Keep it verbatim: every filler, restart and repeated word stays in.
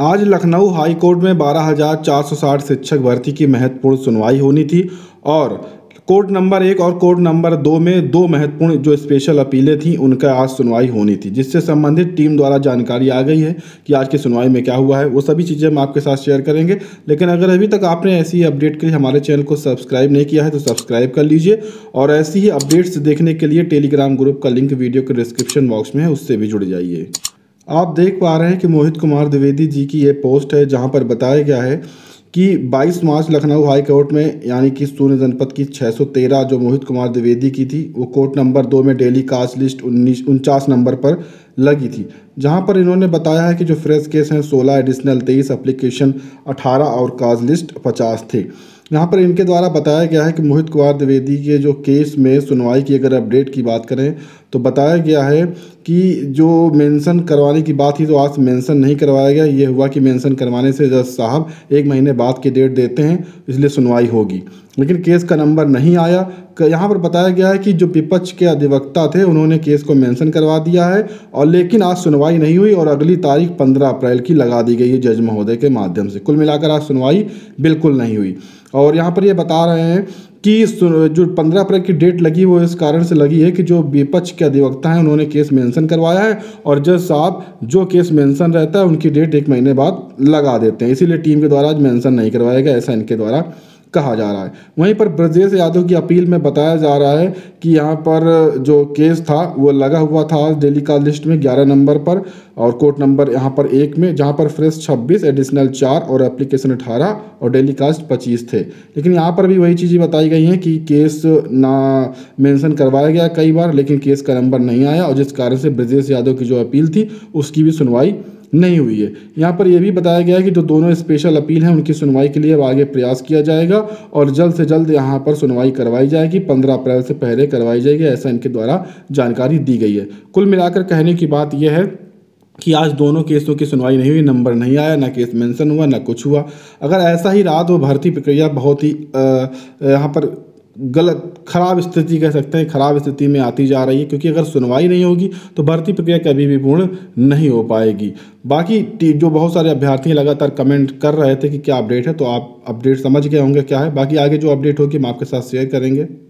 आज Lucknow high court में बारह हज़ार चार सौ साठ शिक्षक भर्ती की महत्वपूर्ण सुनवाई होनी थी और कोर्ट नंबर एक और कोर्ट नंबर दो में दो महत्वपूर्ण जो स्पेशल अपीलें थीं उनका आज सुनवाई होनी थी, जिससे संबंधित टीम द्वारा जानकारी आ गई है कि आज की सुनवाई में क्या हुआ है। वो सभी चीज़ें हम आपके साथ शेयर करेंगे, लेकिन अगर अभी तक आपने ऐसी अपडेट के लिए हमारे चैनल को सब्सक्राइब नहीं किया है तो सब्सक्राइब कर लीजिए और ऐसी ही अपडेट्स देखने के लिए टेलीग्राम ग्रुप का लिंक वीडियो के डिस्क्रिप्शन बॉक्स में है, उससे भी जुड़ जाइए। आप देख पा रहे हैं कि मोहित कुमार द्विवेदी जी की ये पोस्ट है जहां पर बताया गया है कि बाईस मार्च लखनऊ हाई कोर्ट में यानी कि सोने जनपद की छह सौ तेरह जो मोहित कुमार द्विवेदी की थी वो कोर्ट नंबर दो में डेली कास्ट लिस्ट उन्नीस उनचास नंबर पर लगी थी, जहां पर इन्होंने बताया है कि जो फ्रेश केस हैं सोलह एडिशनल तेईस अप्लीकेशन अठारह और कास्ट लिस्ट पचास थे। यहाँ पर इनके द्वारा बताया गया है कि मोहित कुमार द्विवेदी के जो केस में सुनवाई की अगर अपडेट की बात करें तो बताया गया है कि जो मेंशन करवाने की बात थी तो आज मेंशन नहीं करवाया गया। ये हुआ कि मेंशन करवाने से जज साहब एक महीने बाद की डेट देते हैं, इसलिए सुनवाई होगी, लेकिन केस का नंबर नहीं आया। यहाँ पर बताया गया है कि जो विपक्ष के अधिवक्ता थे उन्होंने केस को मेंशन करवा दिया है और लेकिन आज सुनवाई नहीं हुई और अगली तारीख पंद्रह अप्रैल की लगा दी गई है जज महोदय के माध्यम से। कुल मिलाकर आज सुनवाई बिल्कुल नहीं हुई और यहाँ पर ये बता रहे हैं कि जो पंद्रह अप्रैल की डेट लगी वो इस कारण से लगी है कि जो विपक्ष के अधिवक्ता हैं उन्होंने केस मेंशन करवाया है और जज साहब जो केस मेंशन रहता है उनकी डेट एक महीने बाद लगा देते हैं, इसीलिए टीम के द्वारा आज मेंशन नहीं करवाया गया, ऐसा इनके द्वारा कहा जा रहा है। वहीं पर ब्रजेश यादव की अपील में बताया जा रहा है कि यहाँ पर जो केस था वो लगा हुआ था आज डेली कास्ट लिस्ट में ग्यारह नंबर पर और कोर्ट नंबर यहाँ पर एक में, जहाँ पर फ्रेश छब्बीस एडिशनल चार और एप्लीकेशन अठारह और डेली कास्ट पच्चीस थे। लेकिन यहाँ पर भी वही चीज़ें बताई गई हैं कि केस ना मेंशन करवाया गया कई बार, लेकिन केस का नंबर नहीं आया और जिस कारण से ब्रजेश यादव की जो अपील थी उसकी भी सुनवाई नहीं हुई है। यहाँ पर यह भी बताया गया है कि जो दोनों स्पेशल अपील हैं उनकी सुनवाई के लिए अब आगे प्रयास किया जाएगा और जल्द से जल्द यहाँ पर सुनवाई करवाई जाएगी, पंद्रह अप्रैल से पहले करवाई जाएगी, ऐसा इनके द्वारा जानकारी दी गई है। कुल मिलाकर कहने की बात यह है कि आज दोनों केसों की सुनवाई नहीं हुई, नंबर नहीं आया, ना केस मेंशन हुआ, ना कुछ हुआ। अगर ऐसा ही रहा तो भर्ती प्रक्रिया बहुत ही यहाँ पर गलत खराब स्थिति कह सकते हैं, खराब स्थिति में आती जा रही है, क्योंकि अगर सुनवाई नहीं होगी तो भर्ती प्रक्रिया कभी भी पूर्ण नहीं हो पाएगी। बाकी जो बहुत सारे अभ्यर्थी लगातार कमेंट कर रहे थे कि क्या अपडेट है, तो आप अपडेट समझ गए होंगे क्या है। बाकी आगे जो अपडेट होगी हम आपके साथ शेयर करेंगे।